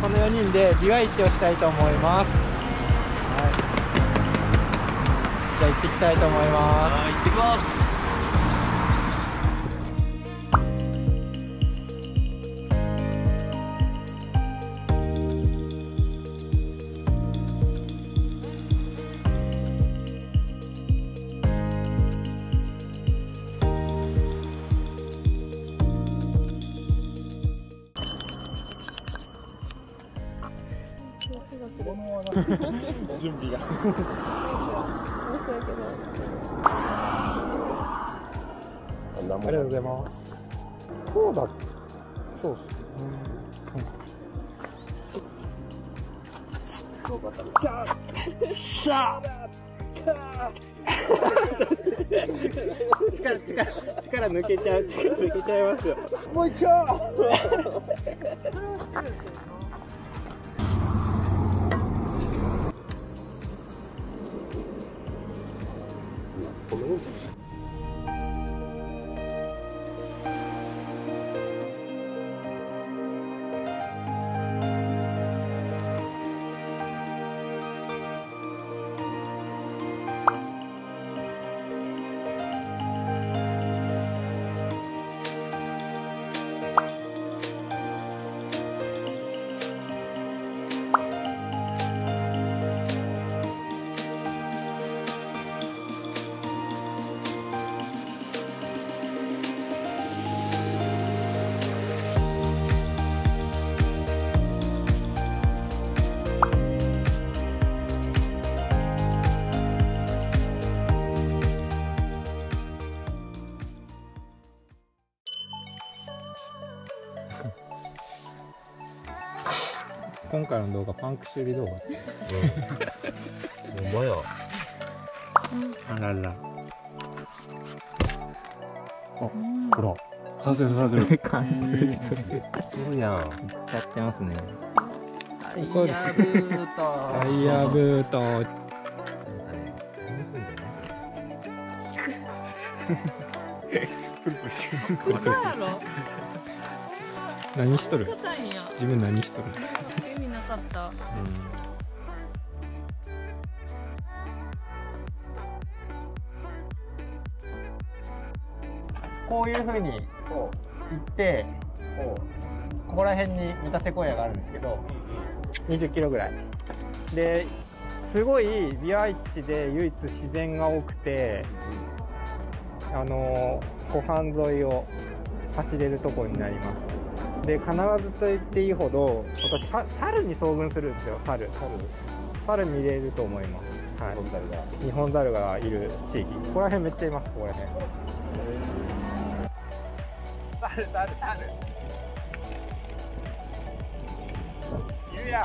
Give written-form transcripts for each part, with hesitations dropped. この4人でビワイチをしたいと思います。はい、じゃあ行ってきたいと思います。行ってきます。準備がありがとうございます。そうだ。そうっす。力抜けちゃう。力抜けちゃいますよ。もう一丁。今回の動画パンク修理動画。お前や。あらら。あ、ほら。させるさせる。完成してる。そうやん。いっちゃってますね。ダイヤブート。ダイヤブート。プルプルしてる。何しとる？自分何しとる？よかった。こういう風に行ってここら辺に三田セコイアがあるんですけど、20キロぐらいですごいビワイチで唯一自然が多くて、湖畔沿いを走れるところになります。で必ずと言っていいほど私猿に遭遇するんですよ。猿見れると思います。はい、日本猿がいる地域、ここら辺めっちゃいます。ここら辺猿いるやん。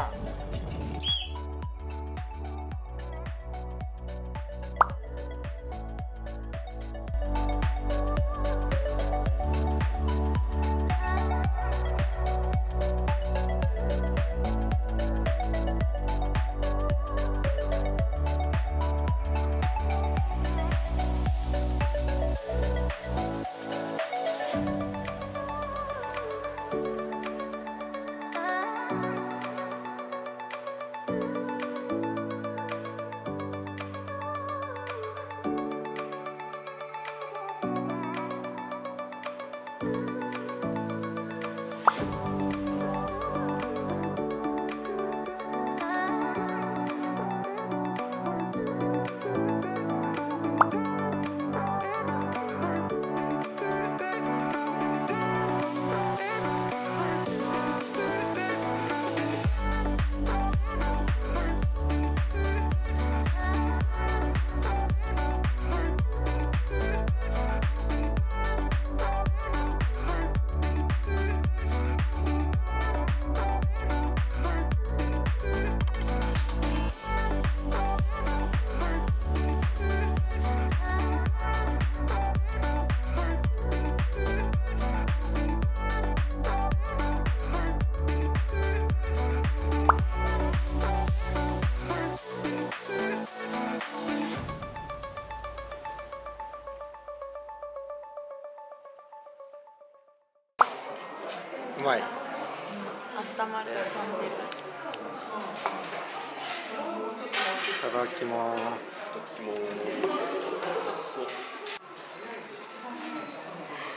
うまい。温まる感じる。いただきます。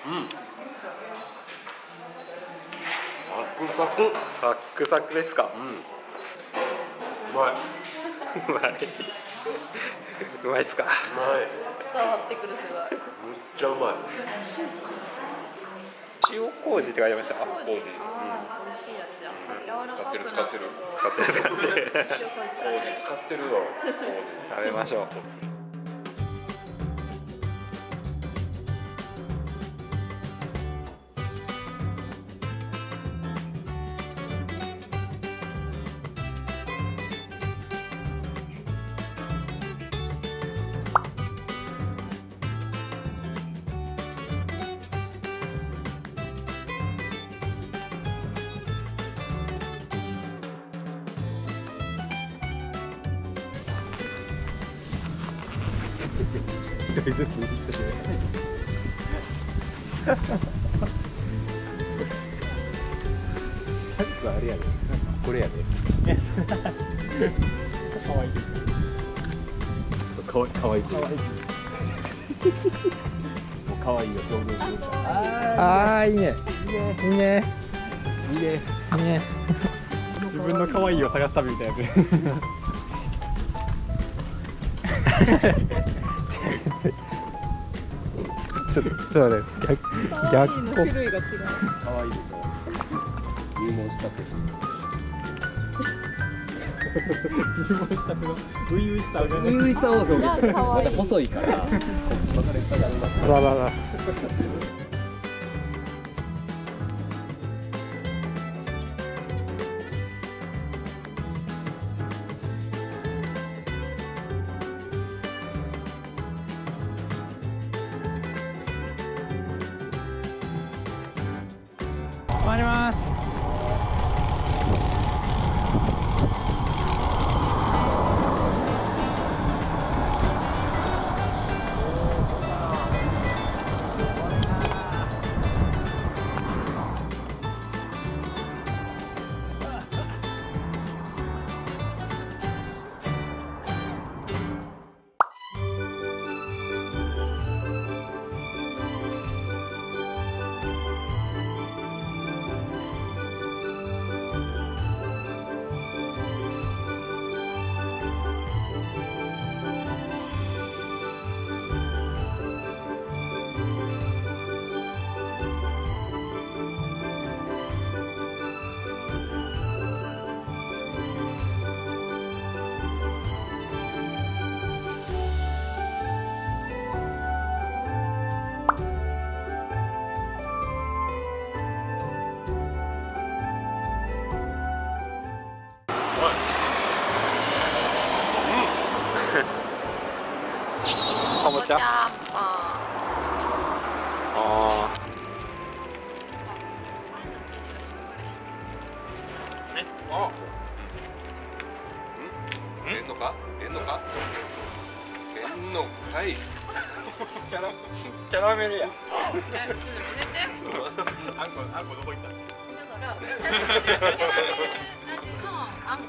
うん。サクサク。サクサクですか。うん。うまい。うまい。うまいですか。うまい。伝わってくるすごい。めっちゃうまい。塩麹って書いてました。麹。うん。美味しいやつや。使ってる使ってる。使ってる使ってる。麹使ってるわ。麹。食べましょう。一人ずつ握ってしまう。最後はあれやで、これやで。ね。可愛い。可愛い。もう可愛いよ、表現する。ああ、いいね。いいね。いいね。いいね。自分の可愛いを探す旅みたいなやつ。ちょっとね、逆の種類が違う。可愛いでしょ。入門したて。入門したての初々しさが。初々しさを表現。まだ細いから。わらわら。回ります。かぼちゃ。ああ。あ。うん。出んのか？出んのか？出んのかい。キャラメルや。あんこどこ行った？だから。キャラメルなんていうの？あんこだろ。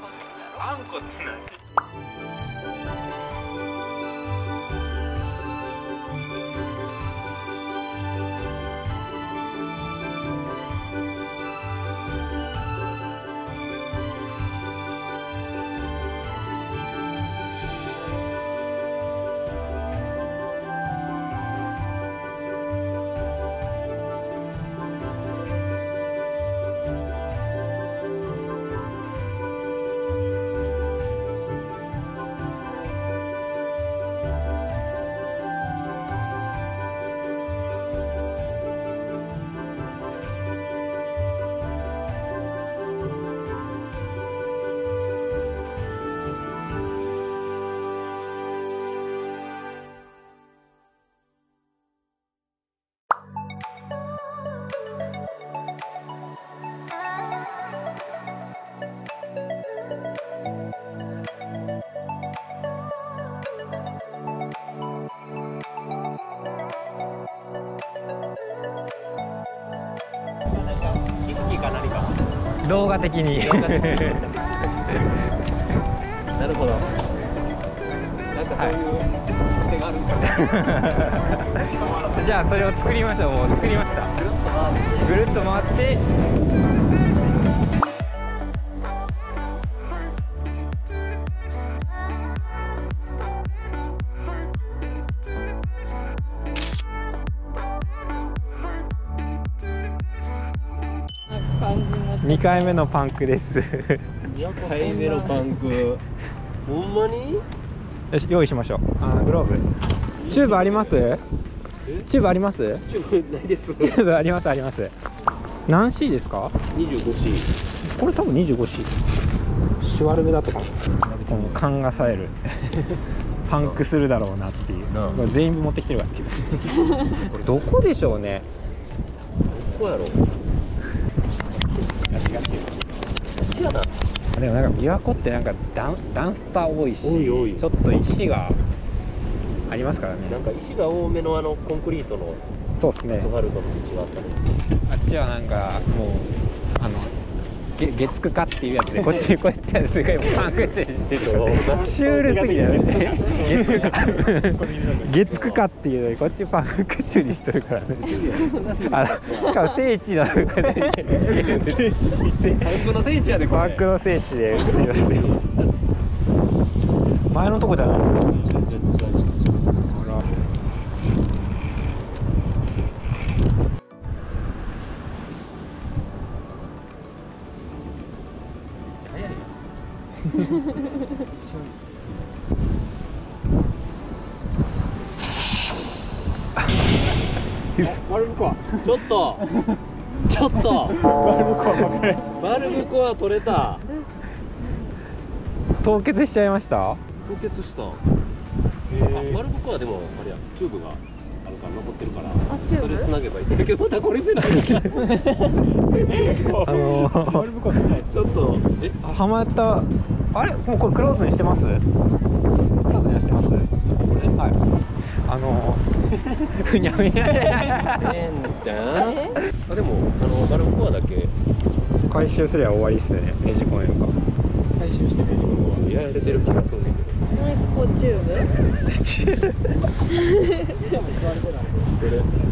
あんこってない。動画的になるほど、なんかそういう癖があるんかな。じゃあそれを作りましょう。もう作りました。ぐるっと回って2回目のパンクです。2回目のパンク。ほんまに？よし、用意しましょう。あ、グローブ。チューブあります？チューブあります？チューブないです。チューブありますあります。何 C ですか？25C。これ多分25C。シュワルメだとか。この勘が冴える。パンクするだろうなっていう。これ全員持ってきてるわけ。これどこでしょうね。どこやろう。でもなんか琵琶湖ってなんか段差多いし、ちょっと石がありますからね。なんか石が多めのあのコンクリートの、そうですね、アスファルトの道があったり、あっちはなんかもうあの月9かっていうやつで、こっちはすごいパンクしてるんですけど、シュールすぎだよね。月9かっていうのにこっちパンク中にしてるからね。しかも聖地なのかね。パンクの聖地やで、パンクの聖地で。前のとこじゃないですか。ちょっとバルブコア取れた。凍結しちゃいました。凍結した。バルブコアでもあれや、チューブがあるから残ってるから、それ繋げばいいんだけど、またこれせない。バルブコアちょっとはまった。あれもうこれクローズにしてます。ふにゃふにゃじゃん。あ、でもバルブコアだけ回収すれば終わりっすね。ネジコンやんか。回収してネジコンはやられてる気がするんだけど。これチューブ？チュー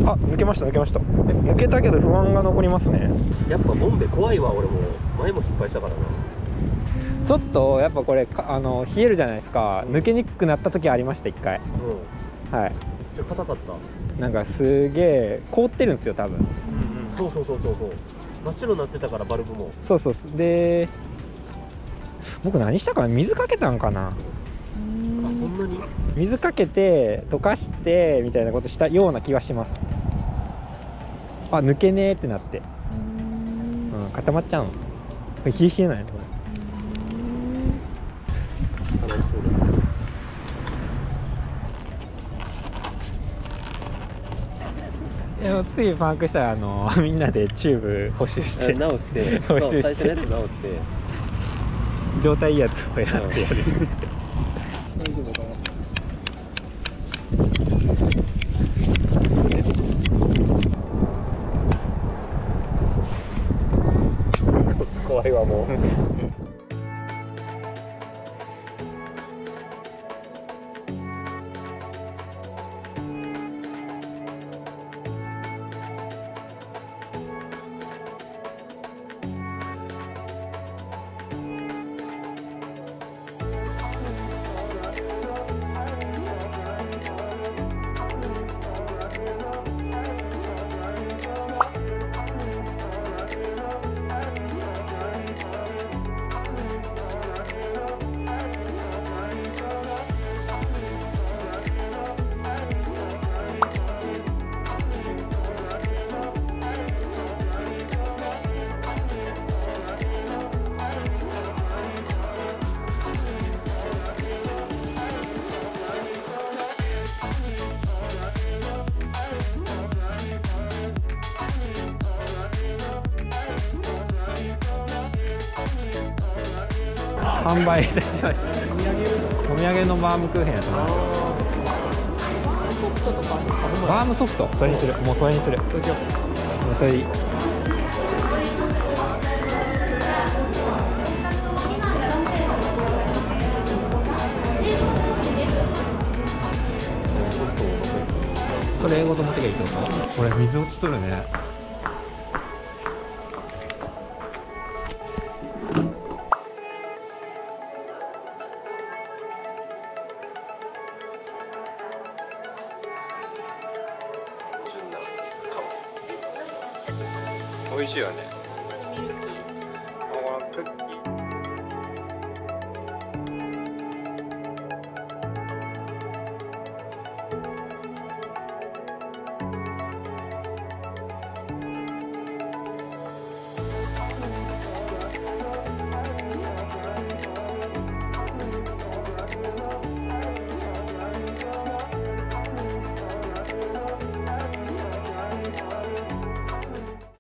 ブ。あ、抜けました抜けました。抜けたけど不安が残りますね。やっぱボンベ怖いわ。俺も前も失敗したからな。ちょっとやっぱこれ冷えるじゃないですか。抜けにくくなった時ありました一回。はい。ちょっと硬かった。なんかすげえ凍ってるんですよ多分。そうそうそうそうそう。真っ白になってたからバルブも。そうそうそう。で、僕何したかな、水かけたんかな。あ、そんなに。水かけて溶かしてみたいなことしたような気がします。あ、抜けねえってなって。うん、固まっちゃうの。これ冷えないのこれ。でも次パンクしたらみんなでチューブ補修して直して最初のやつ直して状態いいやつをやってやる。怖いわもう。販売いたしました。お土産のバームクーヘンやったな。バームソフトとか。バームソフト。それにする。もうそれにする。それでいい。それごと持ってきゃいいってこと？これ水落ちとるね。美味しいよね。